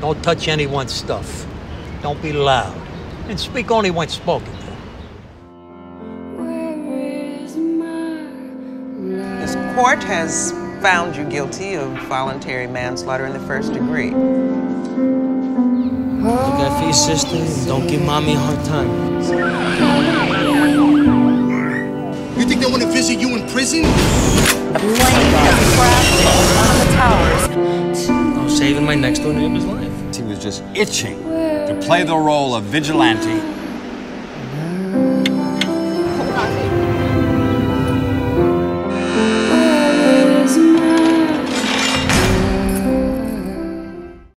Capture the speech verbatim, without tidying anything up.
Don't touch anyone's stuff. Don't be loud. And speak only when spoken to. This court has found you guilty of voluntary manslaughter in the first degree. Look out for your sister and don't give mommy a hard time. You think they want to visit you in prison? A plane crashed into one of the towers. I was saving my next door neighbor's life. He was just itching to play the role of vigilante.